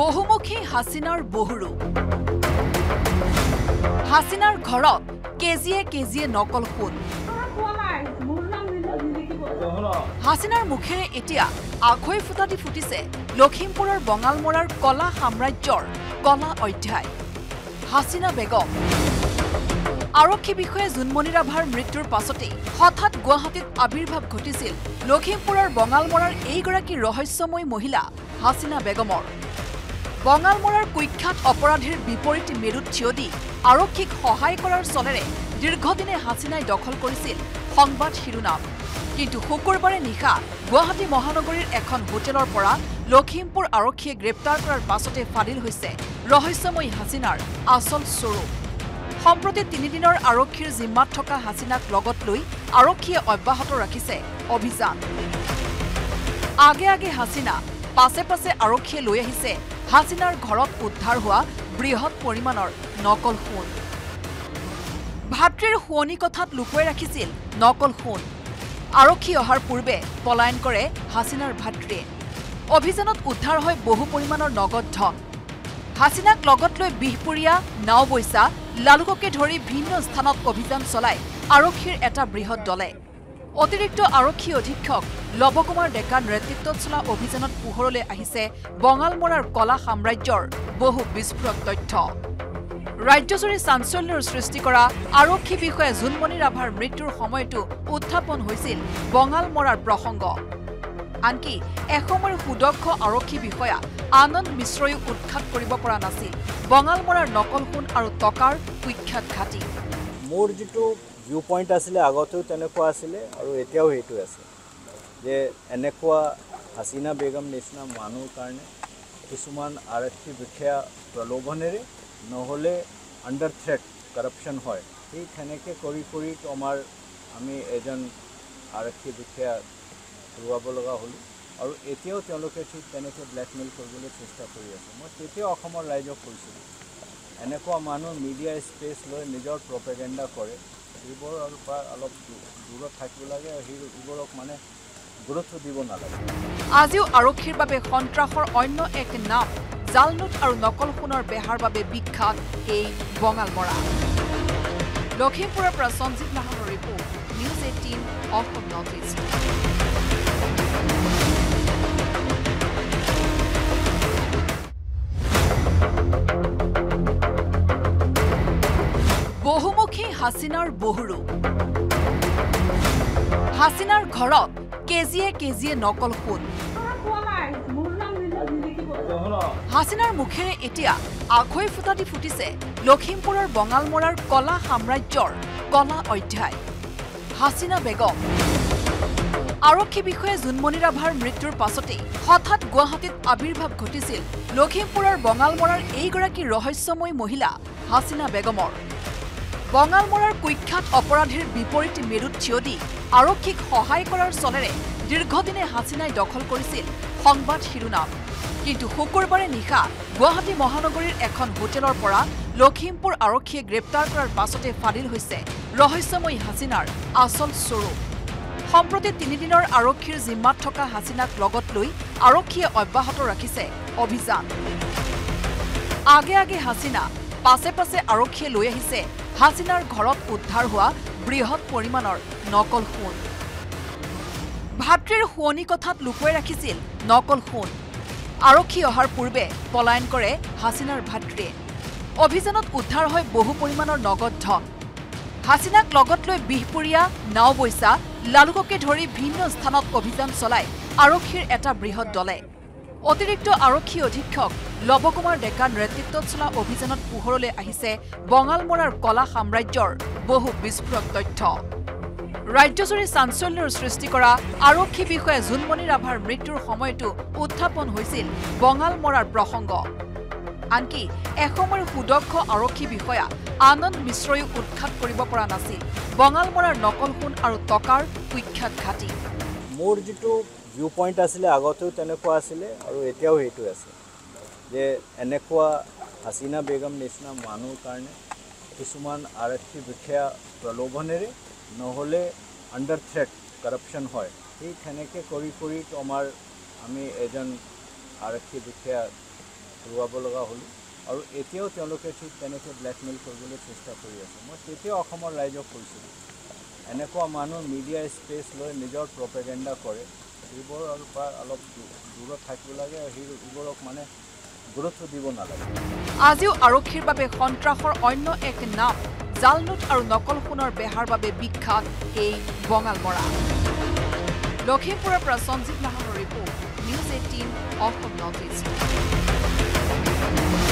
বহুমুখী হাসিনার বহুরূপ হাসিনার ঘরত কেজিয়ে কেজিয়ে নকল খুন হাসিনার মুখেরে এতিয়া আখৈ ফুটাটি ফুটিছে লখিমপুরের বঙালমোড়ার কলা সাম্রাজ্যর কলা অধ্যায় হাসিনা বেগম आरक्षी विषय जुनमणि राभार मृत्युर पाछते हठात गुवाहाटीत आविर्भाव घटिसिल लखीमपुरर बंगालमोरार एगराकी रहस्यमय महिला हासिना बेगमर बंगालमोरार कुख्यात अपराधीर विपरीत मेरुत ठिय दि आरक्षीक सहाय करार चलेरे दीर्घदिने हासिनाय दखल करिसिल संबाद शिरोनाम किन्तु शुक्रबारे निशा गुवाहाटी महानगरीर एखन होटेलर परा लखीमपुर आरक्षीये ग्रेप्तार करार पाछते फादिल होइसे रहस्यमय हासिनार आसल स्वरूप সম্প্রতি 3 দিনৰ আৰক্ষীৰ জিম্মাত থকা হাসিনাক লগত লৈ আৰক্ষীয়ে অব্যাহত ৰাখিছে অভিযান আগে আগে হাসিনা পাছে পাছে আৰক্ষীয়ে লৈ আহিছে হাসিনাৰ ঘৰত উদ্ধাৰ হোৱা বৃহৎ পৰিমাণৰ নকল সোণ ভাতৃৰ সোণী কথাত লুকুৱাই ৰাখিছিল নকল সোণ আৰক্ষী অহাৰ পূৰ্বে পলায়ন কৰে হাসিনাৰ ভাতৃয়ে অভিযানত উদ্ধাৰ হয় বহু পৰিমাণৰ নগদ ধন হাসিনাক লগত লৈ বিহপুৰিয়া নাও বৈছা লালুককে ধৰি ভিন্ন স্থানত অভিযান চলাই আৰক্ষীৰ এটা বৃহৎ দলে অতিৰিক্ত আৰক্ষী অধীক্ষক লবকুমাৰ ডেকা নেতৃত্বত চলা অভিযানত পোহৰলৈ আহিছে বঙালমৰাৰ কলা সাম্ৰাজ্যৰ বহু বিস্ফোৰক তথ্য ৰাজ্যজুৰি চাঞ্চল্যৰ সৃষ্টি কৰা আৰক্ষী বিষয়া জুনমণি ৰাভাৰ মৃত্যুৰ সময়তো উত্থাপন হৈছিল বঙালমৰাৰ প্ৰসংগ আনকি এসময়ৰ সুদক্ষ আৰক্ষী বিষয়া আনন্দ মিশ্ৰয়ো উৎখাত কৰিব পৰা নাছিল বঙালমৰাৰ নকল সোণ আৰু টকাৰ কুখ্যাত ঘাটি মোৰ যেটো ভিউ পইণ্ট আছিল আগতেও তেনেকুৱা আছিল আৰু এতিয়াও হেতু আছে যে এনেকুৱা হাসিনা বেগম নিচিনা মানুহ কাৰণে কিছুমান আৰক্ষী বিষয়া প্ৰলোভনেৰে নহলে আণ্ডাৰ থ্ৰেট কৰাপচন হয় এই তেনেকৈ কৰি কৰি আমাৰ আমি এজন আৰক্ষী বিষয়া আৰু এতিয়াও তেওঁলোকে ঠিক তেনেকৈ ব্ল্যাকমেইল কৰিবলৈ চেষ্টা কৰি আছে মই তেতিয়া অসমৰ ৰাইজক কৈছিলোঁ এনেকুৱা মানুহ মিডিয়া স্পেচ লৈ নিজৰ প্ৰপাগেণ্ডা কৰে এইবোৰ আৰু অলপ দূৰত থাকিব লাগে আৰু এইবোৰক মানে গুৰুত্ব দিব নালাগে আজিও আৰক্ষীৰ বাবে সন্ত্ৰাসৰ অন্য এক নাম জালনোট আৰু নকল সোণৰ বেহাৰ বাবে বিখ্যাত এই বঙালমৰা লখিমপুৰৰ পৰা সঞ্জীৱ লাহনৰ report news 18 of north east বহুমুখী হাসিনাৰ বহুৰূপ হাসিনাৰ ঘৰত কেজিয়ে কেজিয়ে নকল সোণ হাসিনাৰ মুখেৰে এতিয়া আখৈ ফুটাটি ফুটিছে লখিমপুৰৰ বঙালমৰাৰ কলা সাম্ৰাজ্যৰ কলা অধ্যায় হাসিনা বেগম আৰক্ষী বিষয়া জুনমণি ৰাভাৰ মৃত্যুৰ পাছতে হঠাৎ গুৱাহাটীত আবিৰ্ভাৱ ঘটিছিল লখিমপুৰৰ বঙালমৰাৰ এইগৰাকী ৰহস্যময় মহিলা হাসিনা বেগমৰ বঙালমৰাৰ কুখ্যাত অপৰাধীৰ বিপৰীত মেৰুত থিয় দি আৰক্ষীক সহায় কৰাৰ চলেৰে দীৰ্ঘদিনে হাসিনাই দখল কৰিছিল সংবাদ শিৰোনাম কিন্তু শুকুৰবাৰে নিশা গুৱাহাটী মহানগৰীৰ এখন হোটেলৰ পৰা লখিমপুৰ আৰক্ষীয়ে গ্ৰেপ্তাৰ কৰাৰ পাছতে ফাদিল হৈছে ৰহস্যময় হাসিনাৰ আচল স্বৰূপ সম্প্ৰতি 3 দিনৰ আৰক্ষীৰ জিম্মাত থকা হাসিনাক লগত লৈ আৰক্ষীয়ে অব্যাহত ৰাখিছে অভিযান আগে আগে হাসিনা পাছে পাছে আৰক্ষীয়ে লৈ আহিছে হাসিনাৰ ঘৰত উদ্ধাৰ হোৱা বৃহৎ পৰিমাণৰ নকল সোণ ভাতৃৰ সোণী কথাত লুকুৱাই ৰাখিছিল নকল সোণ আৰক্ষী অহাৰ পূৰ্বে পলায়ন কৰে হাসিনাৰ ভাতৃয়ে অভিযানত উদ্ধাৰ হয় বহু পৰিমাণৰ নগদ ধন হাসিনাক লগত লৈ বিহপুৰিয়া নাও বৈছা লালুককে ধৰি ভিন্ন স্থানত অভিযান চলাই আৰক্ষীৰ এটা বৃহৎ দলে অতিৰিক্ত আৰক্ষী অধীক্ষক লবকুমাৰ ডেকা নেতৃত্বত চলা অভিযানত পোহৰলৈ আহিছে বঙালমৰাৰ কলা সাম্ৰাজ্যৰ বহু বিস্ফোৰক তথ্য ৰাজ্যজুৰি চাঞ্চল্যৰ সৃষ্টি কৰা আৰক্ষী বিষয়া জুনমণি ৰাভাৰ মৃত্যুৰ সময়তো উত্থাপন হৈছিল বঙালমৰাৰ প্ৰসংগ আনকি এসময়ৰ সুদক্ষ আৰক্ষী বিষয়া আনন্দ মিশ্ৰয়ো উৎখাত কৰিব পৰা নাছিল বঙালমৰাৰ নকল সোণ আৰু টকাৰ কুখ্যাত ঘাটি মোৰ যেটো ভিউ পইণ্ট আছিল আগতেও তেনেকুৱা আছিল আৰু এতিয়াও হেতু আছে যে এনেকুৱা হাসিনা বেগম নিচিনা মানুহ কাৰণে কিছুমান আৰক্ষী বিষয়া প্ৰলোভনেৰে নহলে আণ্ডাৰ থ্ৰেট কৰাপচন হয় এই সেনেকৈ কৰি কৰি আমাৰ আমি এজন আৰক্ষী বিষয়া ধুৱাব লগা হ'ল আৰু এতিয়াও তেওঁলোকে ঠিক তেনেকৈ ব্লেকমেইল কৰিবলৈ চেষ্টা কৰি আছে। মই তেতিয়াও অসমৰ ৰাইজক কৈছিলোঁ এনেকুৱা মানুহ মিডিয়া স্পেচ লৈ নিজৰ প্ৰপেগেণ্ডা কৰে এইবোৰ আৰু অলপ দূৰত থাকিব লাগে আৰু সেইবোৰক মানে গুৰুত্ব দিব নালাগে। আজিও আৰক্ষীৰ বাবে সন্ত্ৰাসৰ অন্য এক নাম জালনোট আৰু নকল সোণৰ বেহাৰ বাবে বিখ্যাত এই বঙালমৰা। লখিমপুৰৰ পৰা সঞ্জীৱ লাহনৰ report, news 18 of north east.